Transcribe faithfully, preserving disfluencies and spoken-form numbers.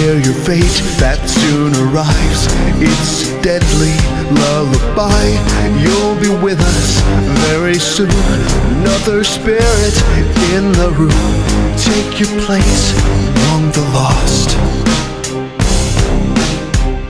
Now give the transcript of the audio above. hear your fate that soon arrives. It's a deadly lullaby. You'll be with us very soon. Another spirit in the room. Take your place among the lost.